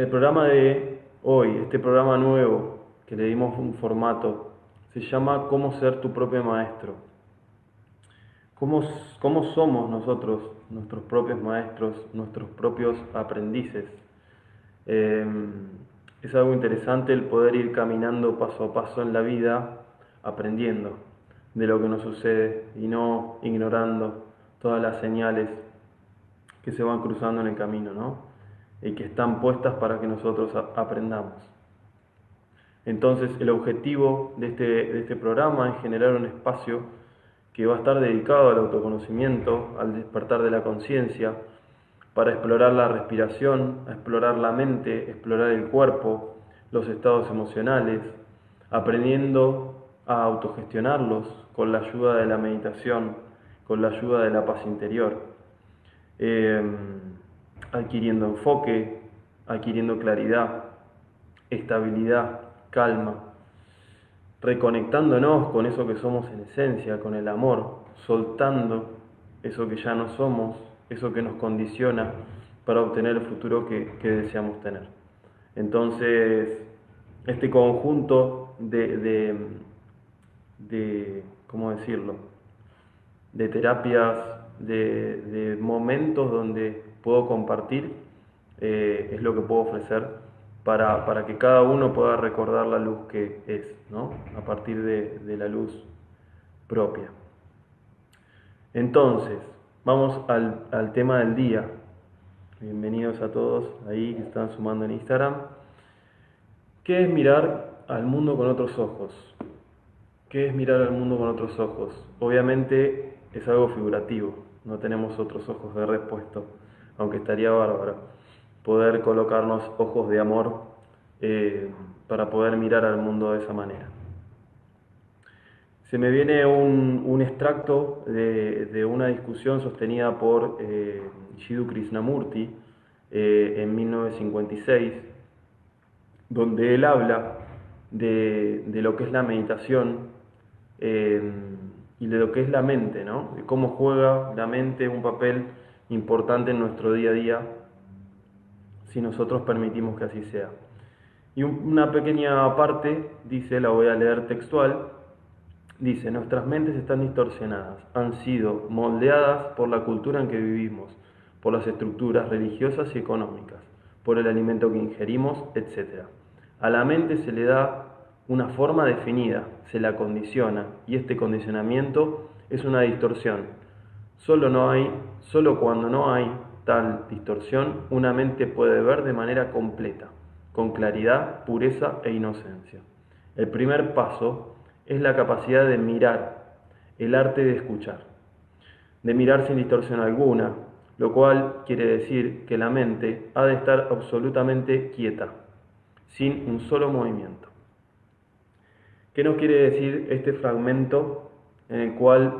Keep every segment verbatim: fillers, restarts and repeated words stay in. El programa de hoy, este programa nuevo que le dimos un formato, se llama ¿Cómo ser tu propio maestro? ¿Cómo, cómo somos nosotros, nuestros propios maestros, nuestros propios aprendices? Eh, es algo interesante el poder ir caminando paso a paso en la vida, aprendiendo de lo que nos sucede y no ignorando todas las señales que se van cruzando en el camino, ¿no? Y que están puestas para que nosotros aprendamos. Entonces el objetivo de este, de este programa es generar un espacio que va a estar dedicado al autoconocimiento, al despertar de la conciencia, para explorar la respiración, a explorar la mente, explorar el cuerpo, los estados emocionales, aprendiendo a autogestionarlos con la ayuda de la meditación, con la ayuda de la paz interior. Eh, adquiriendo enfoque, adquiriendo claridad, estabilidad, calma, reconectándonos con eso que somos en esencia, con el amor, soltando eso que ya no somos, eso que nos condiciona para obtener el futuro que, que deseamos tener. Entonces, este conjunto de, de, de ¿cómo decirlo?, de terapias, de, de momentos donde puedo compartir, eh, es lo que puedo ofrecer para, para que cada uno pueda recordar la luz que es, ¿no? A partir de, de la luz propia. Entonces, vamos al, al tema del día. Bienvenidos a todos ahí que están sumando en Instagram. ¿Qué es mirar al mundo con otros ojos? ¿Qué es mirar al mundo con otros ojos? Obviamente es algo figurativo, no tenemos otros ojos de repuesto, aunque estaría bárbaro poder colocarnos ojos de amor eh, para poder mirar al mundo de esa manera. Se me viene un, un extracto de, de una discusión sostenida por eh, Jiddu Krishnamurti eh, en mil novecientos cincuenta y seis, donde él habla de, de lo que es la meditación eh, y de lo que es la mente, ¿no? De cómo juega la mente un papel importante en nuestro día a día, si nosotros permitimos que así sea. Y una pequeña parte dice, la voy a leer textual, dice: nuestras mentes están distorsionadas, han sido moldeadas por la cultura en que vivimos, por las estructuras religiosas y económicas, por el alimento que ingerimos, etcétera. A la mente se le da una forma definida, se la condiciona, y este condicionamiento es una distorsión. Solo, no hay, solo cuando no hay tal distorsión, una mente puede ver de manera completa, con claridad, pureza e inocencia. El primer paso es la capacidad de mirar, el arte de escuchar, de mirar sin distorsión alguna, lo cual quiere decir que la mente ha de estar absolutamente quieta, sin un solo movimiento. ¿Qué nos quiere decir este fragmento en el cual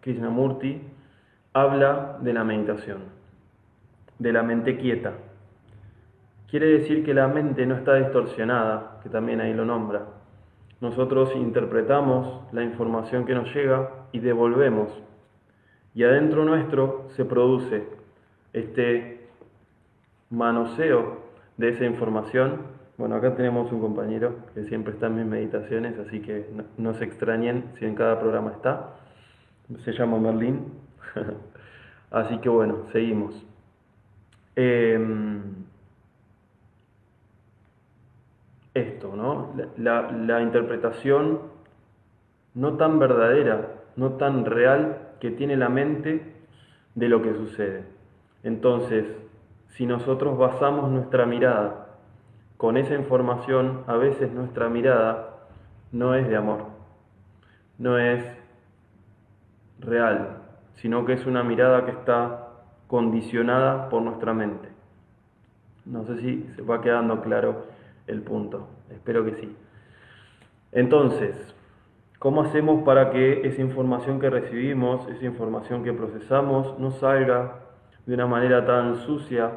Krishnamurti habla de la meditación, de la mente quieta? Quiere decir que la mente no está distorsionada, que también ahí lo nombra. Nosotros interpretamos la información que nos llega y devolvemos. Y adentro nuestro se produce este manoseo de esa información. Bueno, acá tenemos un compañero que siempre está en mis meditaciones, así que no, no se extrañen si en cada programa está. Se llama Merlín. Así que bueno, seguimos. Eh, esto, ¿no? La, la, la interpretación no tan verdadera, no tan real que tiene la mente de lo que sucede. Entonces, si nosotros basamos nuestra mirada con esa información, a veces nuestra mirada no es de amor, no es real, sino que es una mirada que está condicionada por nuestra mente. No sé si se va quedando claro el punto, espero que sí. Entonces, ¿cómo hacemos para que esa información que recibimos, esa información que procesamos, no salga de una manera tan sucia,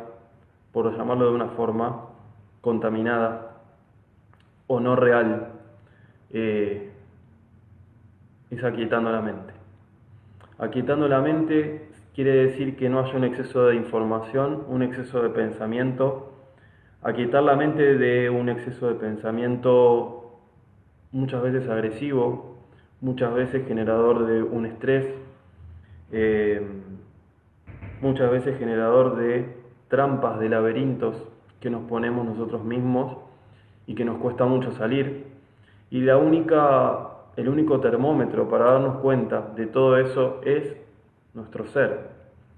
por llamarlo de una forma, contaminada o no real? Eh, es aquietando la mente. Aquietando la mente quiere decir que no haya un exceso de información, un exceso de pensamiento. aquietar la mente de un exceso de pensamiento muchas veces agresivo, muchas veces generador de un estrés, eh, muchas veces generador de trampas, de laberintos que nos ponemos nosotros mismos y que nos cuesta mucho salir. Y la única, el único termómetro para darnos cuenta de todo eso es nuestro ser,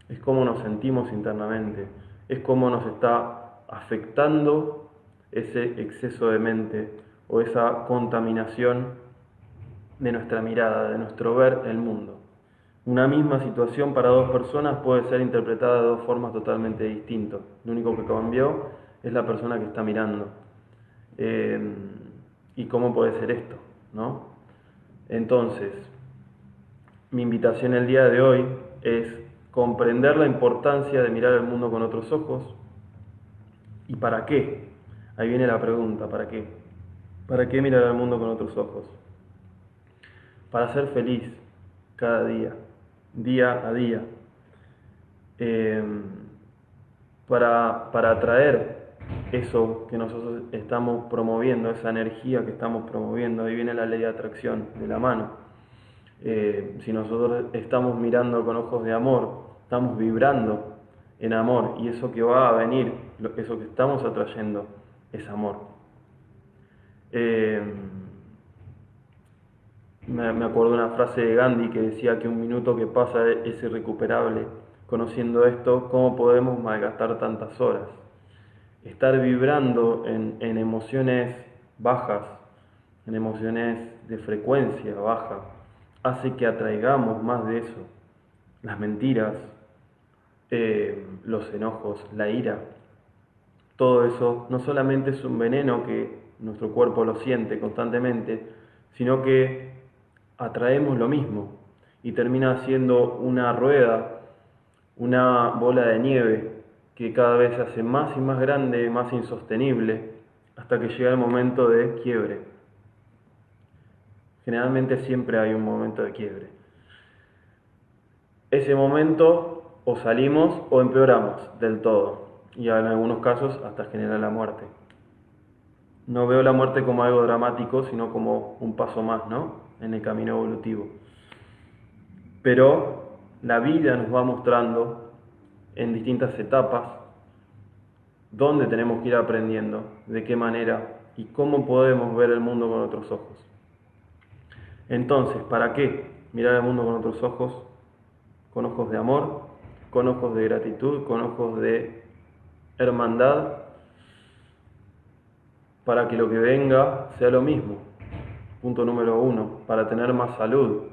es cómo nos sentimos internamente, es cómo nos está afectando ese exceso de mente o esa contaminación de nuestra mirada, de nuestro ver el mundo. Una misma situación para dos personas puede ser interpretada de dos formas totalmente distintas. Lo único que cambió es la persona que está mirando. Eh, ¿Y cómo puede ser esto, no? Entonces, mi invitación el día de hoy es comprender la importancia de mirar el mundo con otros ojos. ¿Y para qué? Ahí viene la pregunta, ¿para qué? ¿Para qué mirar el mundo con otros ojos? Para ser feliz cada día, día a día, eh, para, para atraer eso que nosotros estamos promoviendo, esa energía que estamos promoviendo. Ahí viene la ley de atracción de la mano. Eh, si nosotros estamos mirando con ojos de amor, estamos vibrando en amor, y eso que va a venir, eso que estamos atrayendo, es amor. Eh, Me acuerdo una frase de Gandhi que decía que un minuto que pasa es irrecuperable. Conociendo esto, ¿cómo podemos malgastar tantas horas? Estar vibrando en, en emociones bajas, en emociones de frecuencia baja, hace que atraigamos más de eso. Las mentiras, eh, los enojos, la ira, todo eso no solamente es un veneno que nuestro cuerpo lo siente constantemente, sino que atraemos lo mismo y termina siendo una rueda, una bola de nieve que cada vez se hace más y más grande, más insostenible, hasta que llega el momento de quiebre. Generalmente siempre hay un momento de quiebre. Ese momento o salimos o empeoramos del todo, y en algunos casos hasta generar la muerte. No veo la muerte como algo dramático, sino como un paso más, ¿no?, en el camino evolutivo. Pero la vida nos va mostrando en distintas etapas dónde tenemos que ir aprendiendo, de qué manera y cómo podemos ver el mundo con otros ojos. Entonces, ¿para qué mirar el mundo con otros ojos? Con ojos de amor, con ojos de gratitud, con ojos de hermandad, para que lo que venga sea lo mismo. Punto número uno, para tener más salud.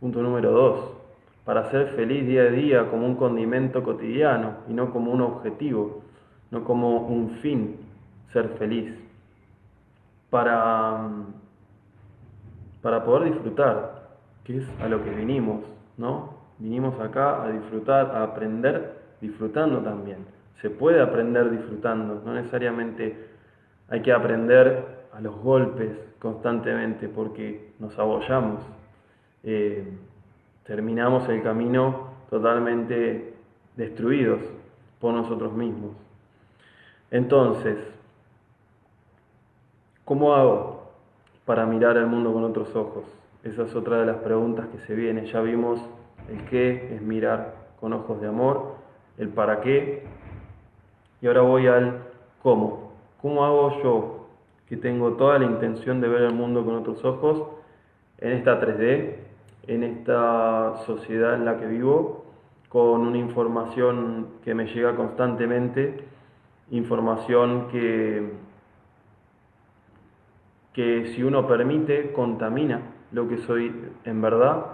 Punto número dos, para ser feliz día a día como un condimento cotidiano y no como un objetivo, no como un fin, ser feliz. Para, para poder disfrutar, que es a lo que vinimos, ¿no? Vinimos acá a disfrutar, a aprender disfrutando también. Se puede aprender disfrutando, no necesariamente hay que aprender a los golpes constantemente, porque nos abollamos, eh, terminamos el camino totalmente destruidos por nosotros mismos. Entonces, ¿cómo hago para mirar al mundo con otros ojos? Esa es otra de las preguntas que se viene. Ya vimos el qué es mirar con ojos de amor, el para qué, y ahora voy al cómo. ¿Cómo hago yo, que tengo toda la intención de ver el mundo con otros ojos, en esta tres D, en esta sociedad en la que vivo, con una información que me llega constantemente, información que, que si uno permite, contamina lo que soy en verdad?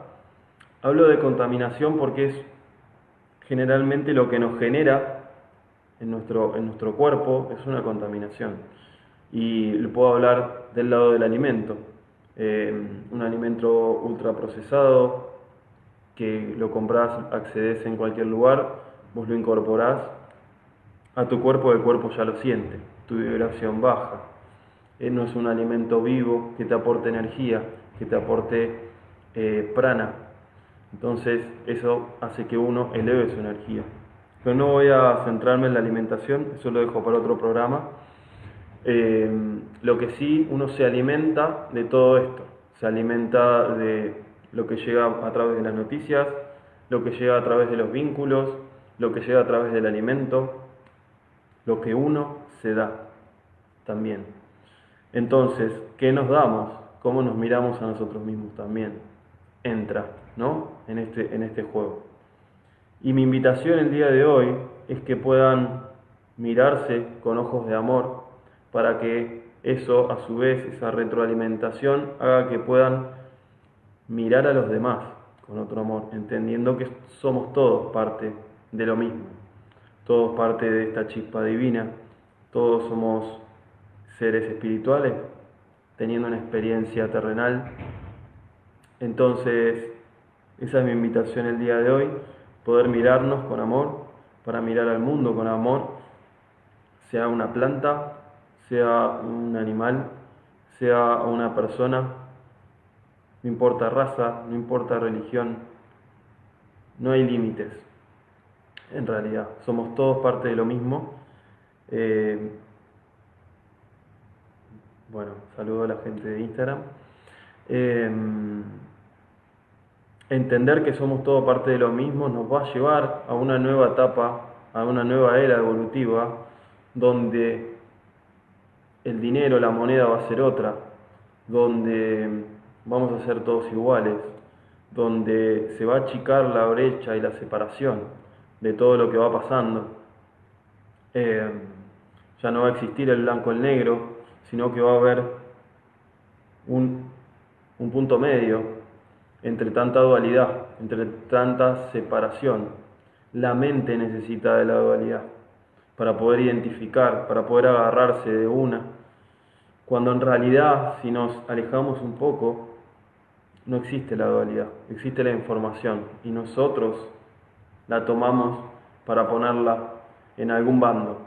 Hablo de contaminación porque es generalmente lo que nos genera en nuestro, en nuestro cuerpo, es una contaminación. Y puedo hablar del lado del alimento, eh, un alimento ultraprocesado que lo compras, accedes en cualquier lugar, vos lo incorporás a tu cuerpo, el cuerpo ya lo siente, tu vibración baja. Eh, no es un alimento vivo que te aporte energía, que te aporte eh, prana, entonces eso hace que uno eleve su energía. Pero no voy a centrarme en la alimentación, eso lo dejo para otro programa. Eh, lo que sí, uno se alimenta de todo esto, se alimenta de lo que llega a través de las noticias, lo que llega a través de los vínculos, lo que llega a través del alimento, lo que uno se da también. Entonces, ¿qué nos damos? ¿Cómo nos miramos a nosotros mismos también? Entra, ¿no?, en este, en este juego. Y mi invitación el día de hoy es que puedan mirarse con ojos de amor, para que eso, a su vez, esa retroalimentación, haga que puedan mirar a los demás con otro amor, entendiendo que somos todos parte de lo mismo, todos parte de esta chispa divina, todos somos seres espirituales teniendo una experiencia terrenal. Entonces, esa es mi invitación el día de hoy, poder mirarnos con amor, para mirar al mundo con amor, sea una planta, sea un animal, sea una persona, no importa raza, no importa religión, no hay límites, en realidad, somos todos parte de lo mismo. Eh, bueno, saludo a la gente de Instagram. Eh, entender que somos todos parte de lo mismo nos va a llevar a una nueva etapa, a una nueva era evolutiva, donde el dinero, la moneda va a ser otra, donde vamos a ser todos iguales, donde se va a achicar la brecha y la separación de todo lo que va pasando. Eh, ya no va a existir el blanco y el negro, sino que va a haber un, un punto medio entre tanta dualidad, entre tanta separación. La mente necesita de la dualidad para poder identificar, para poder agarrarse de una, cuando en realidad, si nos alejamos un poco, no existe la dualidad, existe la información, y nosotros la tomamos para ponerla en algún bando.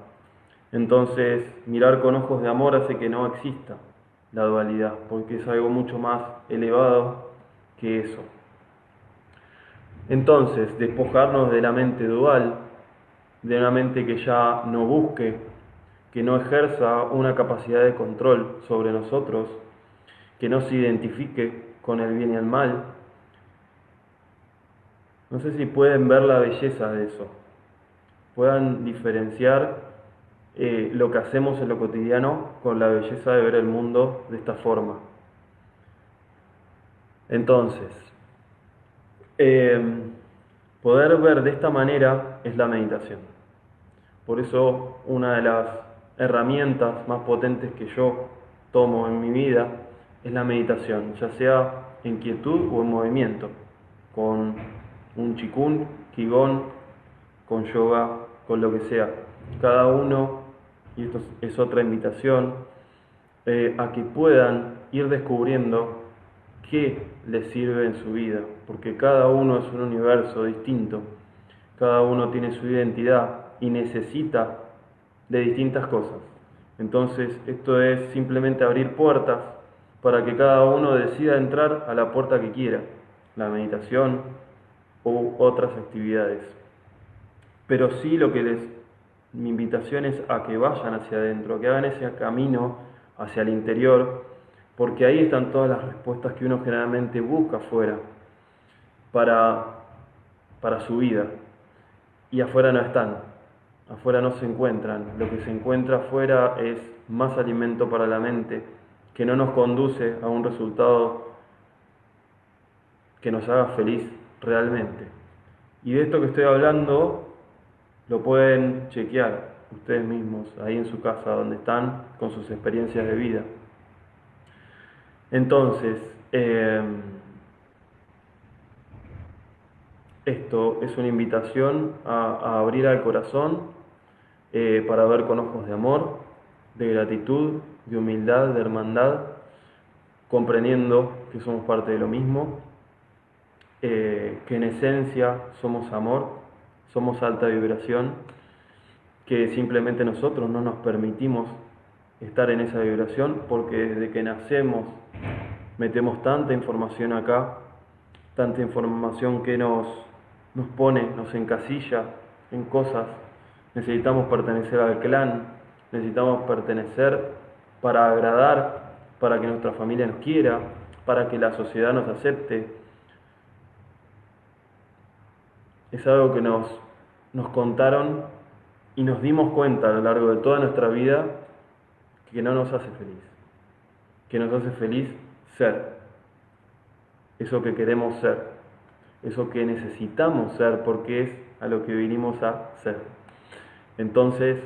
Entonces, mirar con ojos de amor hace que no exista la dualidad, porque es algo mucho más elevado que eso. Entonces, despojarnos de la mente dual, de una mente que ya no busque, que no ejerza una capacidad de control sobre nosotros, que no se identifique con el bien y el mal. No sé si pueden ver la belleza de eso, puedan diferenciar eh, lo que hacemos en lo cotidiano con la belleza de ver el mundo de esta forma. Entonces, eh, poder ver de esta manera es la meditación. Por eso, una de las herramientas más potentes que yo tomo en mi vida es la meditación, ya sea en quietud o en movimiento, con un Qigong, Qigong, con yoga, con lo que sea. Cada uno, y esto es otra invitación, eh, a que puedan ir descubriendo qué les sirve en su vida, porque cada uno es un universo distinto, cada uno tiene su identidad y necesita de distintas cosas. Entonces, esto es simplemente abrir puertas para que cada uno decida entrar a la puerta que quiera, la meditación u otras actividades. Pero sí, lo que les, mi invitación es a que vayan hacia adentro, que hagan ese camino hacia el interior, porque ahí están todas las respuestas que uno generalmente busca afuera para, para su vida. Y afuera no están, afuera no se encuentran. Lo que se encuentra afuera es más alimento para la mente, que no nos conduce a un resultado que nos haga feliz realmente. Y de esto que estoy hablando lo pueden chequear ustedes mismos, ahí en su casa, donde están, con sus experiencias de vida. Entonces, eh, esto es una invitación a, a abrir al corazón eh, para ver con ojos de amor, de gratitud, de humildad, de hermandad, comprendiendo que somos parte de lo mismo, eh, que en esencia somos amor, somos alta vibración, que simplemente nosotros no nos permitimos estar en esa vibración, porque desde que nacemos metemos tanta información acá, tanta información que nos, nos pone, nos encasilla en cosas. Necesitamos pertenecer al clan, necesitamos pertenecer para agradar, para que nuestra familia nos quiera, para que la sociedad nos acepte. Es algo que nos, nos contaron y nos dimos cuenta a lo largo de toda nuestra vida que no nos hace feliz, que nos hace feliz ser eso que queremos ser, eso que necesitamos ser, porque es a lo que vinimos a ser. Entonces,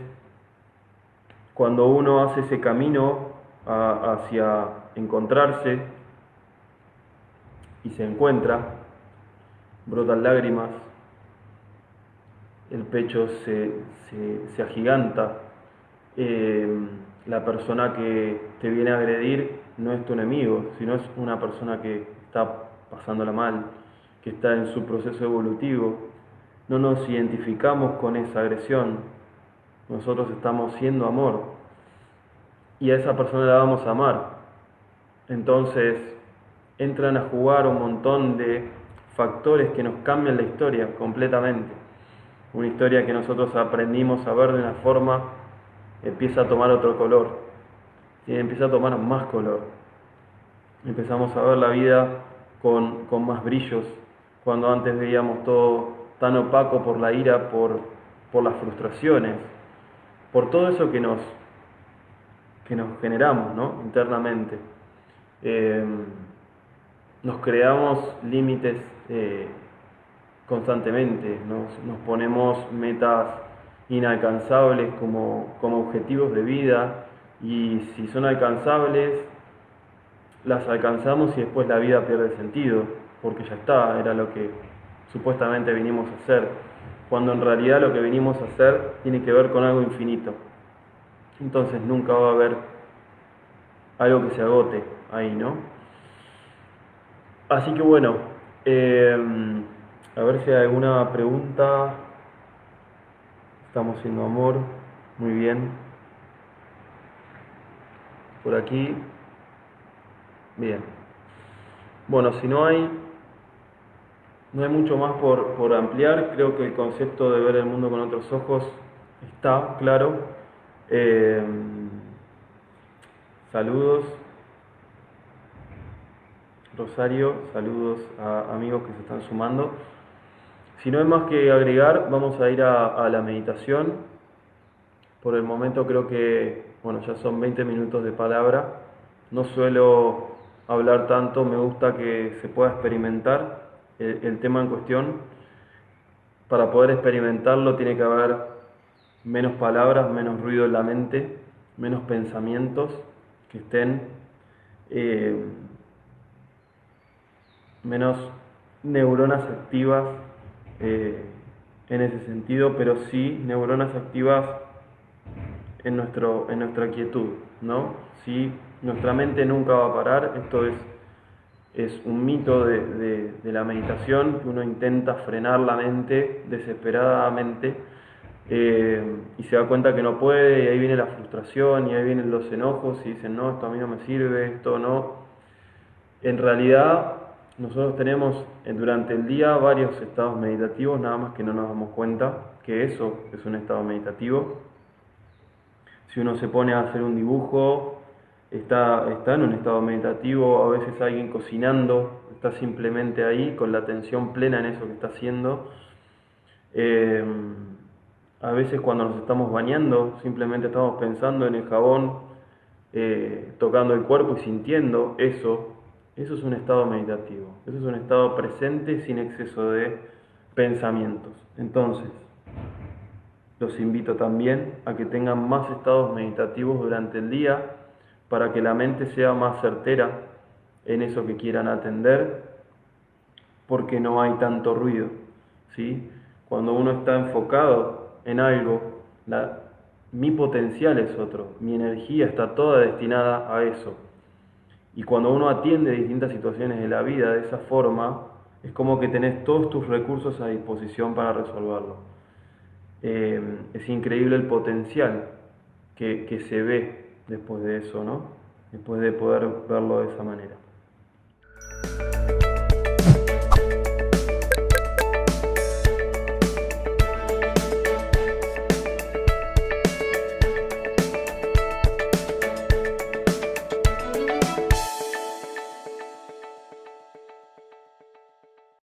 cuando uno hace ese camino a, hacia encontrarse y se encuentra, brotan lágrimas, el pecho se, se, se agiganta, eh, la persona que te viene a agredir no es tu enemigo, sino es una persona que está pasándola mal, que está en su proceso evolutivo. No nos identificamos con esa agresión, nosotros estamos siendo amor y a esa persona la vamos a amar. Entonces entran a jugar un montón de factores que nos cambian la historia completamente. Una historia que nosotros aprendimos a ver de una forma empieza a tomar otro color y empieza a tomar más color. Empezamos a ver la vida con, con más brillos, cuando antes veíamos todo tan opaco por la ira, por, por las frustraciones, por todo eso que nos, que nos generamos, ¿no?, internamente. Eh, nos creamos límites eh, constantemente, nos, nos ponemos metas inalcanzables como, como objetivos de vida, y si son alcanzables, las alcanzamos y después la vida pierde sentido, porque ya está, era lo que supuestamente vinimos a hacer, cuando en realidad lo que vinimos a hacer tiene que ver con algo infinito. Entonces nunca va a haber algo que se agote ahí, ¿no? Así que bueno, eh, a ver si hay alguna pregunta. Estamos siendo amor, muy bien. Por aquí, bien. Bueno, si no hay... no hay mucho más por, por ampliar. Creo que el concepto de ver el mundo con otros ojos está claro. Eh, saludos. Rosario, saludos a amigos que se están sumando. Si no hay más que agregar, vamos a ir a, a la meditación. Por el momento creo que, bueno, ya son veinte minutos de palabra. No suelo hablar tanto, me gusta que se pueda experimentar El, el tema en cuestión. Para poder experimentarlo tiene que haber menos palabras, menos ruido en la mente, menos pensamientos que estén, eh, menos neuronas activas eh, en ese sentido, pero sí neuronas activas en, nuestro, en nuestra quietud, ¿no? Sí, nuestra mente nunca va a parar. Esto es Es un mito de, de, de la meditación, que uno intenta frenar la mente desesperadamente eh, y se da cuenta que no puede, y ahí viene la frustración, y ahí vienen los enojos, y dicen, no, esto a mí no me sirve, esto no. En realidad, nosotros tenemos durante el día varios estados meditativos, nada más que no nos damos cuenta que eso es un estado meditativo. Si uno se pone a hacer un dibujo, Está, está en un estado meditativo. A veces alguien cocinando está simplemente ahí con la atención plena en eso que está haciendo. Eh, a veces cuando nos estamos bañando simplemente estamos pensando en el jabón, eh, tocando el cuerpo y sintiendo eso. Eso es un estado meditativo, eso es un estado presente sin exceso de pensamientos. Entonces, los invito también a que tengan más estados meditativos durante el día, para que la mente sea más certera en eso que quieran atender, porque no hay tanto ruido, ¿sí? Cuando uno está enfocado en algo, la, mi potencial es otro, mi energía está toda destinada a eso. Y cuando uno atiende distintas situaciones de la vida de esa forma, es como que tenés todos tus recursos a disposición para resolverlo. Eh, es increíble el potencial que, que se ve después de eso, ¿no? Después de poder verlo de esa manera.